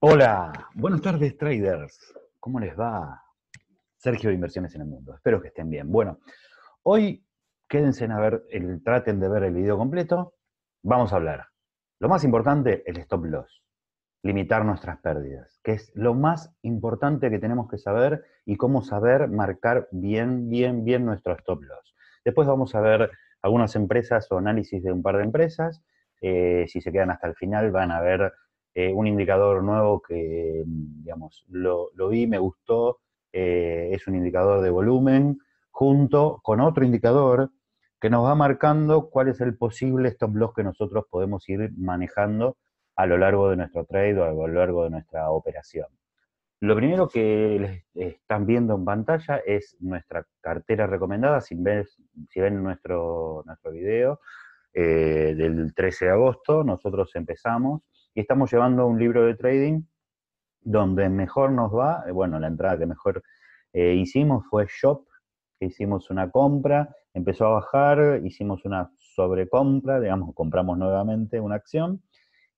Hola, buenas tardes traders, ¿cómo les va? Sergio de Inversiones en el Mundo, espero que estén bien. Bueno, hoy quédense a ver, traten de ver el video completo, vamos a hablar. Lo más importante, el stop loss, limitar nuestras pérdidas, que es lo más importante que tenemos que saber y cómo saber marcar bien nuestro stop loss. Después vamos a ver algunas empresas o análisis de un par de empresas, si se quedan hasta el final van a ver un indicador nuevo que, digamos, lo vi, me gustó, es un indicador de volumen, junto con otro indicador que nos va marcando cuál es el posible stop loss que nosotros podemos ir manejando a lo largo de nuestro trade o a lo largo de nuestra operación. Lo primero que están viendo en pantalla es nuestra cartera recomendada, si ven nuestro video del 13 de agosto, nosotros empezamos. Y estamos llevando un libro de trading donde mejor nos va, bueno, la entrada que mejor hicimos fue Shop, que hicimos una compra, empezó a bajar, hicimos una sobrecompra, digamos, compramos nuevamente una acción.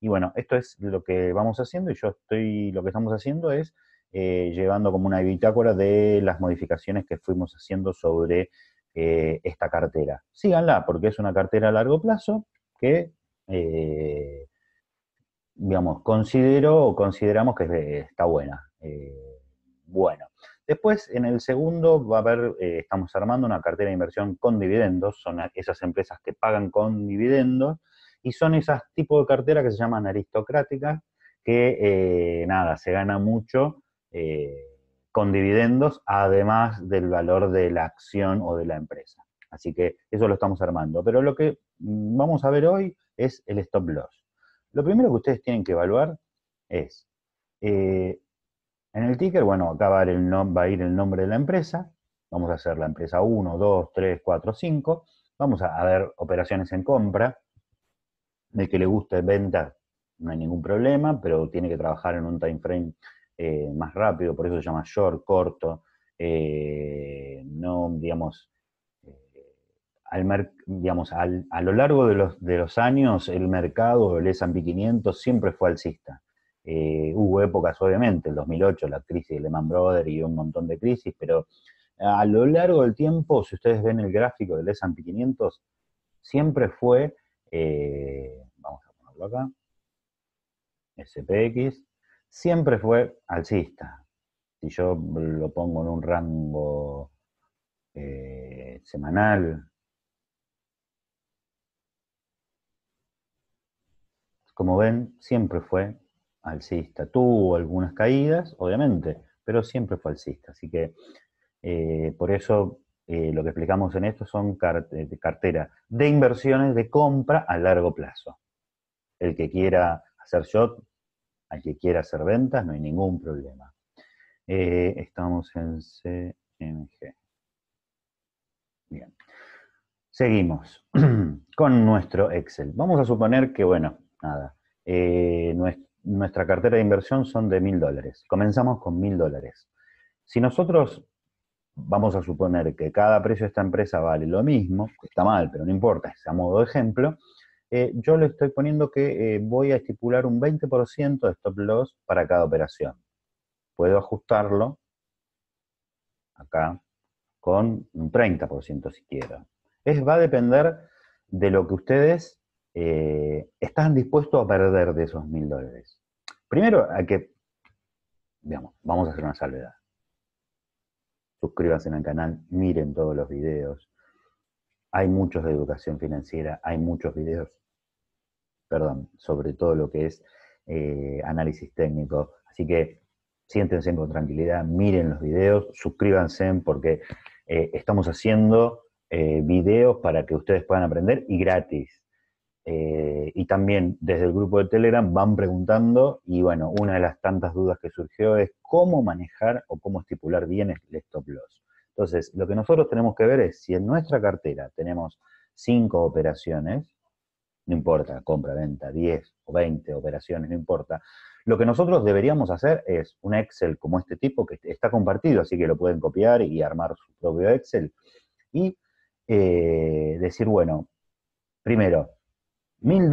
Y bueno, esto es lo que vamos haciendo y lo que estamos haciendo es llevando como una bitácora de las modificaciones que fuimos haciendo sobre esta cartera. Síganla, porque es una cartera a largo plazo que... digamos, considero o consideramos que está buena. Bueno, después en el segundo va a haber, estamos armando una cartera de inversión con dividendos, son esas empresas que pagan con dividendos, y son esas tipos de carteras que se llaman aristocráticas, que nada, se gana mucho con dividendos, además del valor de la acción o de la empresa. Así que eso lo estamos armando. Pero lo que vamos a ver hoy es el stop loss. Lo primero que ustedes tienen que evaluar es, en el ticker, bueno, acá va a ir el nombre de la empresa, vamos a hacer la empresa 1, 2, 3, 4, 5, vamos a ver operaciones en compra, el que le guste venta no hay ningún problema, pero tiene que trabajar en un time frame más rápido, por eso se llama short, corto, no, digamos... a lo largo de los años, el mercado, el S&P 500, siempre fue alcista. Hubo épocas, obviamente, el 2008, la crisis de Lehman Brothers y un montón de crisis, pero a lo largo del tiempo, si ustedes ven el gráfico del S&P 500, siempre fue, vamos a ponerlo acá, SPX, siempre fue alcista. Si yo lo pongo en un rango semanal, como ven, siempre fue alcista. Tuvo algunas caídas, obviamente, pero siempre fue alcista. Así que, por eso, lo que explicamos en esto son carteras de inversiones de compra a largo plazo. El que quiera hacer short, al que quiera hacer ventas, no hay ningún problema. Estamos en CMG. Bien. Seguimos con nuestro Excel. Vamos a suponer que, bueno, nada, nuestra cartera de inversión son de $1000. Comenzamos con $1000. Si nosotros vamos a suponer que cada precio de esta empresa vale lo mismo, que está mal, pero no importa, es a modo de ejemplo, yo le estoy poniendo que voy a estipular un 20% de stop loss para cada operación. Puedo ajustarlo acá con un 30% si quiero. Va a depender de lo que ustedes... están dispuestos a perder de esos $1000. Primero, hay que, digamos, vamos a hacer una salvedad. Suscríbanse al canal, miren todos los videos. Hay muchos de educación financiera, hay muchos videos, perdón, sobre todo lo que es análisis técnico. Así que siéntense con tranquilidad, miren los videos, suscríbanse porque estamos haciendo videos para que ustedes puedan aprender y gratis. Y también desde el grupo de Telegram van preguntando, y bueno, una de las tantas dudas que surgió es cómo manejar o cómo estipular bien el stop loss. Entonces, lo que nosotros tenemos que ver es si en nuestra cartera tenemos 5 operaciones, no importa, compra, venta, 10 o 20 operaciones, no importa. Lo que nosotros deberíamos hacer es un Excel como este tipo, que está compartido, así que lo pueden copiar y armar su propio Excel, y decir, bueno, primero, $1000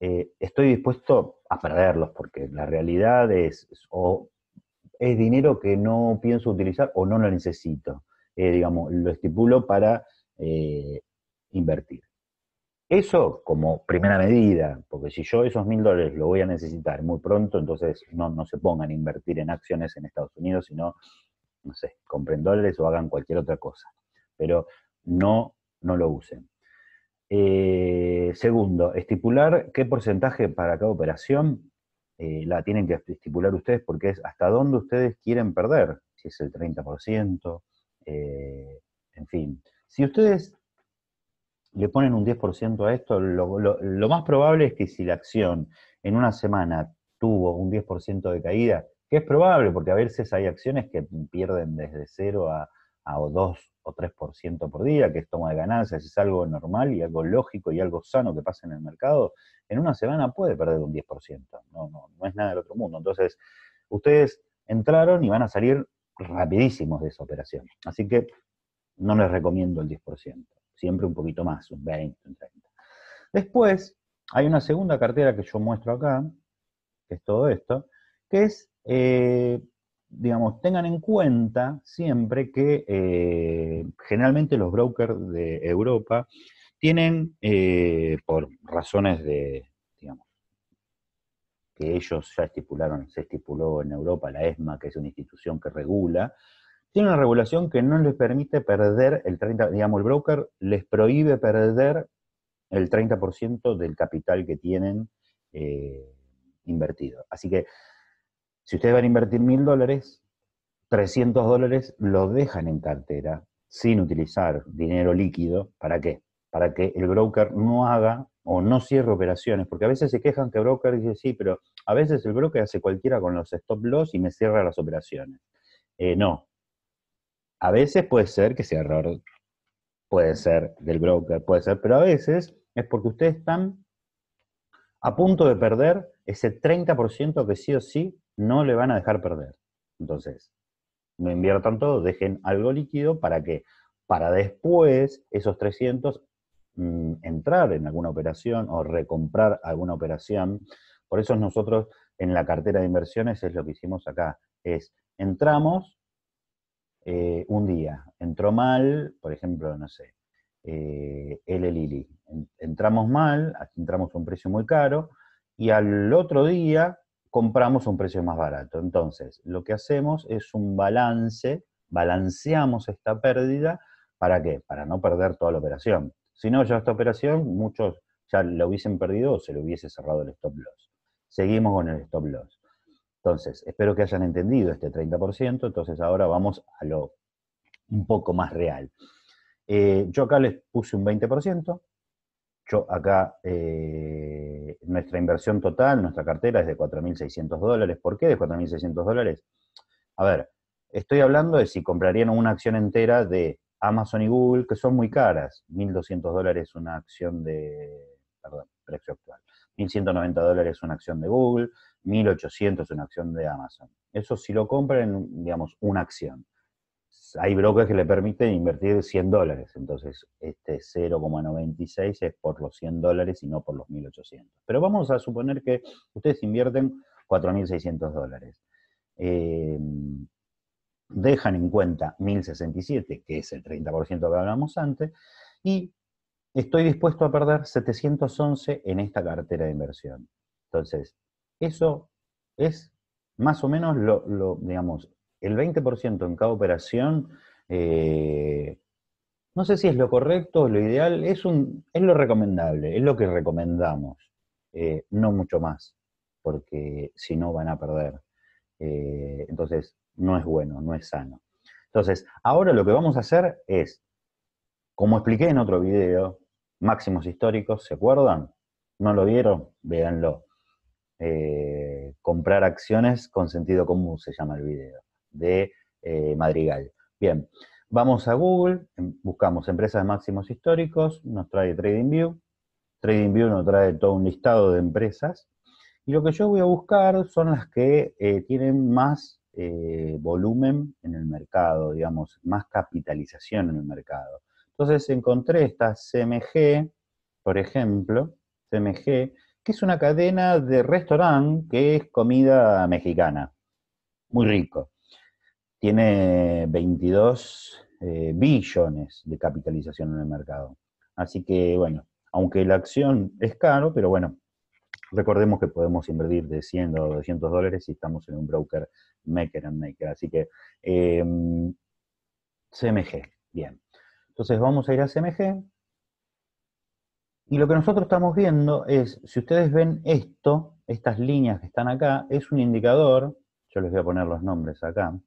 estoy dispuesto a perderlos, porque la realidad es o es dinero que no pienso utilizar o no lo necesito. Digamos, lo estipulo para invertir. Eso como primera medida, porque si yo esos $1.000 lo voy a necesitar muy pronto, entonces no se pongan a invertir en acciones en Estados Unidos, sino, no sé, compren dólares o hagan cualquier otra cosa. Pero no lo usen. Segundo, estipular qué porcentaje para cada operación la tienen que estipular ustedes, porque es hasta dónde ustedes quieren perder, si es el 30%, en fin. Si ustedes le ponen un 10% a esto, lo más probable es que si la acción en una semana tuvo un 10% de caída, que es probable, porque a veces hay acciones que pierden desde 0 a 2 o 3% por día, que es toma de ganancias, es algo normal y algo lógico y algo sano que pasa en el mercado, en una semana puede perder un 10%, no es nada del otro mundo. Entonces, ustedes entraron y van a salir rapidísimos de esa operación. Así que no les recomiendo el 10%. Siempre un poquito más, un 20, un 30. Después, hay una segunda cartera que yo muestro acá, que es todo esto, que es, digamos, tengan en cuenta siempre que generalmente los brokers de Europa tienen, por razones de, digamos, que ellos ya estipularon, se estipuló en Europa la ESMA, que es una institución que regula, tiene una regulación que no les permite perder el 30%, digamos, el broker les prohíbe perder el 30% del capital que tienen invertido. Así que, si ustedes van a invertir $1.000, $300 lo dejan en cartera, sin utilizar dinero líquido. ¿Para qué? Para que el broker no haga o no cierre operaciones, porque a veces se quejan que el broker dice, sí, pero a veces el broker hace cualquiera con los stop loss y me cierra las operaciones. No. A veces puede ser que sea error, puede ser del broker, puede ser, pero a veces es porque ustedes están a punto de perder ese 30% que sí o sí no le van a dejar perder. Entonces, no inviertan todo, dejen algo líquido, ¿para qué? Para después, esos 300, entrar en alguna operación o recomprar alguna operación. Por eso nosotros en la cartera de inversiones es lo que hicimos acá, es entramos, un día, entró mal, por ejemplo, no sé, LILI. Entramos mal, entramos a un precio muy caro, y al otro día compramos a un precio más barato. Entonces, lo que hacemos es un balance, balanceamos esta pérdida, ¿para qué? Para no perder toda la operación. Si no, ya esta operación, muchos ya la hubiesen perdido o se le hubiese cerrado el stop loss. Seguimos con el stop loss. Entonces, espero que hayan entendido este 30%, entonces ahora vamos a lo un poco más real. Yo acá les puse un 20%, yo acá, nuestra inversión total, nuestra cartera es de $4.600, ¿por qué de $4.600? A ver, estoy hablando de si comprarían una acción entera de Amazon y Google, que son muy caras, $1.200 una acción de, perdón, precio actual. $1.190 una acción de Google, $1.800 una acción de Amazon. Eso si lo compran, digamos, una acción. Hay brokers que le permiten invertir $100, entonces este 0,96 es por los $100 y no por los $1.800. Pero vamos a suponer que ustedes invierten $4.600. Dejan en cuenta $1.067, que es el 30% que hablamos antes, y estoy dispuesto a perder $711 en esta cartera de inversión. Entonces, eso es más o menos, digamos, el 20% en cada operación. No sé si es lo correcto, lo ideal, es lo recomendable, es lo que recomendamos. No mucho más, porque si no van a perder. Entonces, no es bueno, no es sano. Entonces, ahora lo que vamos a hacer es, como expliqué en otro video, máximos históricos, ¿se acuerdan? ¿No lo vieron? Véanlo. Comprar acciones con sentido común se llama el video, de Madrigal. Bien, vamos a Google, buscamos empresas de máximos históricos, nos trae TradingView. TradingView nos trae todo un listado de empresas. Y lo que yo voy a buscar son las que tienen más volumen en el mercado, digamos, más capitalización en el mercado. Entonces encontré esta CMG, por ejemplo, CMG, que es una cadena de restaurante que es comida mexicana. Muy rico. Tiene 22 billones de capitalización en el mercado. Así que, bueno, aunque la acción es caro, pero bueno, recordemos que podemos invertir de 100 o 200 dólares si estamos en un broker maker and maker. Así que, CMG, bien. Entonces vamos a ir a CMG. Y lo que nosotros estamos viendo es, si ustedes ven esto, estas líneas que están acá, es un indicador, yo les voy a poner los nombres acá,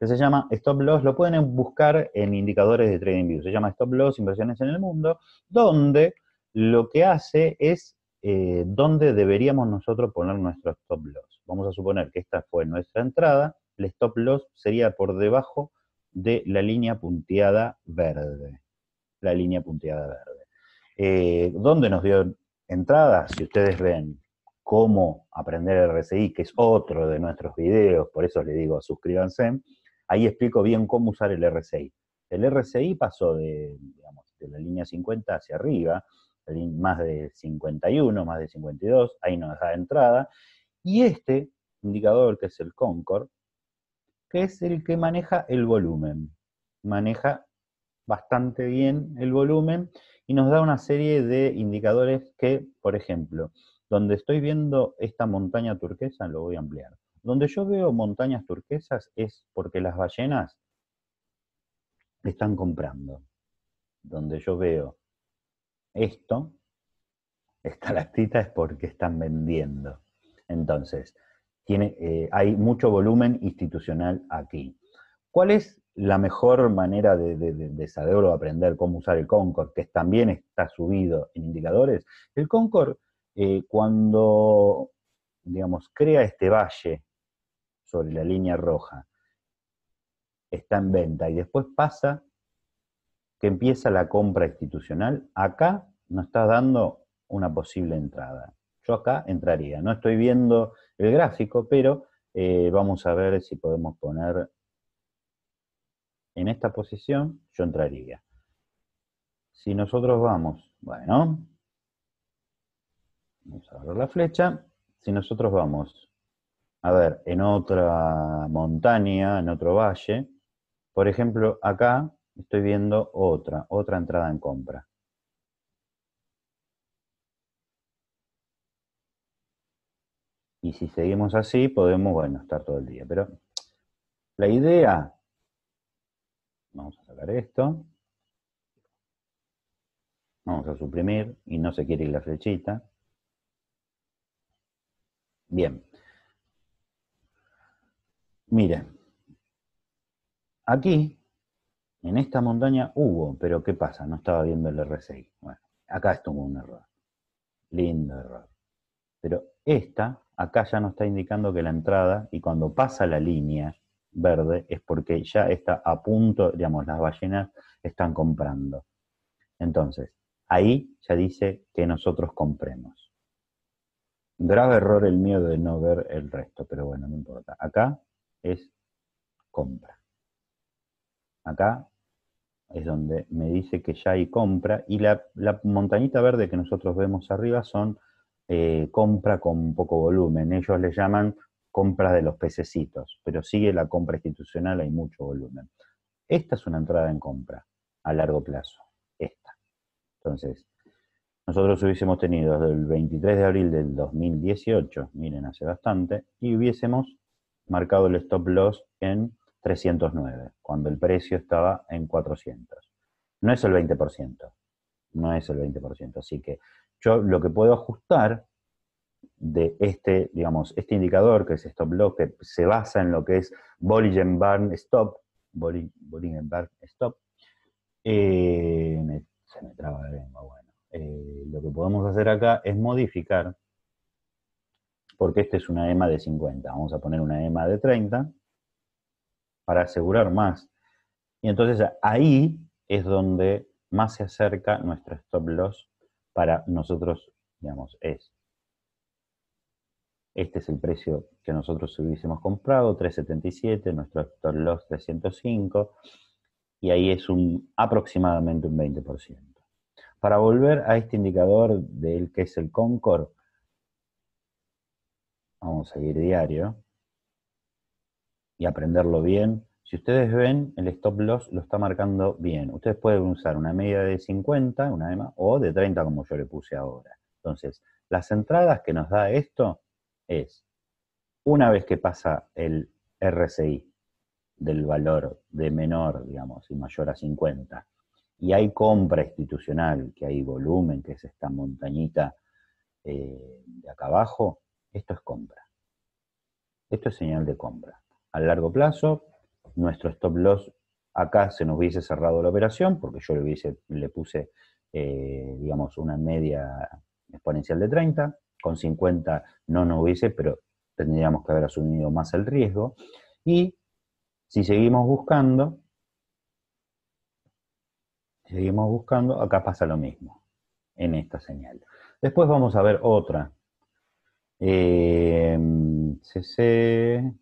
que se llama Stop Loss, lo pueden buscar en indicadores de TradingView, se llama Stop Loss, Inversiones en el Mundo, donde lo que hace es donde deberíamos nosotros poner nuestro Stop Loss. Vamos a suponer que esta fue nuestra entrada, el Stop Loss sería por debajo de la línea punteada verde. La línea punteada verde. ¿Dónde nos dio entrada? Si ustedes ven cómo aprender RSI, que es otro de nuestros videos, por eso les digo suscríbanse, ahí explico bien cómo usar el RSI. El RSI pasó de, digamos, de la línea 50 hacia arriba, más de 51, más de 52, ahí nos da entrada, y este indicador que es el Concord, que es el que maneja el volumen, maneja bastante bien el volumen, y nos da una serie de indicadores que, por ejemplo, donde estoy viendo esta montaña turquesa, lo voy a ampliar. Donde yo veo montañas turquesas es porque las ballenas están comprando. Donde yo veo esto, esta lactita, es porque están vendiendo. Entonces, hay mucho volumen institucional aquí. ¿Cuál es la mejor manera de saber o aprender cómo usar el Concord, que también está subido en indicadores? El Concord, cuando, digamos, crea este valle sobre la línea roja, está en venta, y después pasa que empieza la compra institucional, acá nos está dando una posible entrada. Yo acá entraría, no estoy viendo el gráfico, pero vamos a ver si podemos poner... En esta posición yo entraría. Si nosotros vamos, bueno, vamos a ver la flecha. Si nosotros vamos, a ver, en otra montaña, en otro valle, por ejemplo, acá estoy viendo otra entrada en compra. Y si seguimos así, podemos, bueno, estar todo el día. Pero la idea... Vamos a sacar esto. Vamos a suprimir. Y no se quiere ir la flechita. Bien. Miren. Aquí, en esta montaña hubo, pero ¿qué pasa? No estaba viendo el RSI. Bueno, acá estuvo un error. Lindo error. Pero esta, acá ya nos está indicando que la entrada, y cuando pasa la línea verde, es porque ya está a punto, digamos, las ballenas están comprando. Entonces, ahí ya dice que nosotros compremos. Grave error el mío de no ver el resto, pero bueno, no importa. Acá es compra. Acá es donde me dice que ya hay compra, y la montañita verde que nosotros vemos arriba son compra con poco volumen. Ellos le llaman... compras de los pececitos, pero sigue la compra institucional, hay mucho volumen. Esta es una entrada en compra a largo plazo, esta. Entonces, nosotros hubiésemos tenido desde el 23 de abril del 2018, miren, hace bastante, y hubiésemos marcado el stop loss en 309, cuando el precio estaba en 400. No es el 20%, no es el 20%, así que yo lo que puedo ajustar de este, digamos, este indicador que es Stop Loss, que se basa en lo que es Bollinger Band Stop, Bollinger Band Stop, se me traba la lengua, bueno, lo que podemos hacer acá es modificar, porque esta es una EMA de 50, vamos a poner una EMA de 30, para asegurar más, y entonces ahí es donde más se acerca nuestro Stop Loss para nosotros, digamos, es... Este es el precio que nosotros hubiésemos comprado, 377, nuestro stop loss 305, y ahí es aproximadamente un 20%. Para volver a este indicador del que es el Concord, Vamos a seguir diario. Y aprenderlo bien. Si ustedes ven, el stop loss lo está marcando bien. Ustedes pueden usar una media de 50, una EMA, o de 30 como yo le puse ahora. Entonces, las entradas que nos da esto es, una vez que pasa el RSI del valor de menor, digamos, y mayor a 50, y hay compra institucional, que hay volumen, que es esta montañita de acá abajo, esto es compra. Esto es señal de compra. A largo plazo, nuestro stop loss acá se nos hubiese cerrado la operación, porque yo le puse, digamos, una media exponencial de 30, con 50 no nos hubiese, pero tendríamos que haber asumido más el riesgo, y si seguimos buscando, acá pasa lo mismo, en esta señal. Después vamos a ver otra. CC...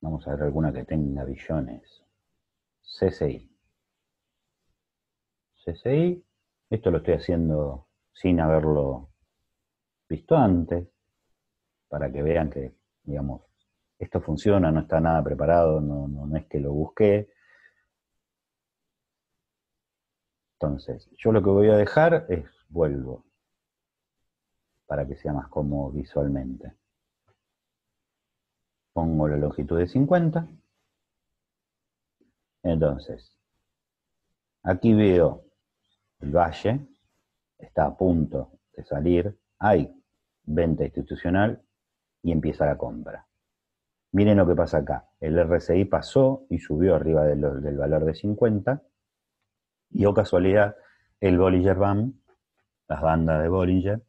Vamos a ver alguna que tenga billones. CCI. CCI. Esto lo estoy haciendo sin haberlo visto antes, para que vean que, digamos, esto funciona, no está nada preparado, no es que lo busqué. Entonces, yo lo que voy a dejar es, vuelvo, para que sea más cómodo visualmente. Pongo la longitud de 50. Entonces, aquí veo el valle, está a punto de salir, hay venta institucional y empieza la compra. Miren lo que pasa acá, el RSI pasó y subió arriba del valor de 50, y oh casualidad, el Bollinger Band, las bandas de Bollinger,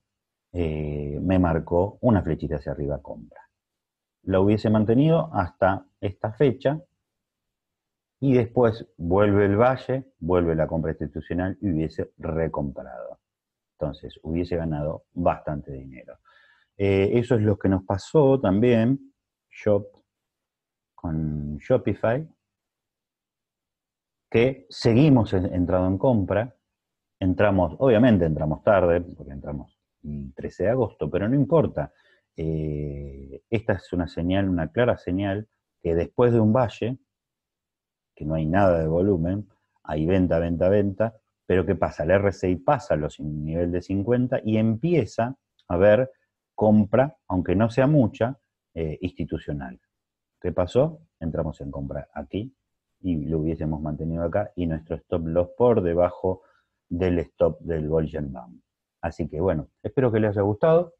me marcó una flechita hacia arriba compra. La hubiese mantenido hasta esta fecha, y después vuelve el valle, vuelve la compra institucional y hubiese recomprado. Entonces, hubiese ganado bastante dinero. Eso es lo que nos pasó también con Shopify, que seguimos entrando en compra, obviamente entramos tarde, porque entramos el 13 de agosto, pero no importa. Esta es una señal, una clara señal, que después de un valle, que no hay nada de volumen, hay venta, venta, venta, pero ¿qué pasa? El RSI pasa los nivel de 50 y empieza a haber compra, aunque no sea mucha, institucional. ¿Qué pasó? Entramos en compra aquí y lo hubiésemos mantenido acá y nuestro stop loss por debajo del stop del Bollinger Band. Así que bueno, espero que les haya gustado.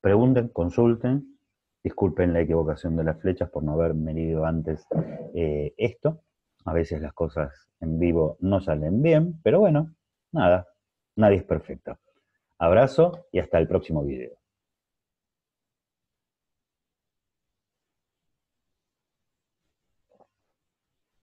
Pregunten, consulten, disculpen la equivocación de las flechas por no haber medido antes esto. A veces las cosas en vivo no salen bien, pero bueno, nada, nadie es perfecto. Abrazo y hasta el próximo video.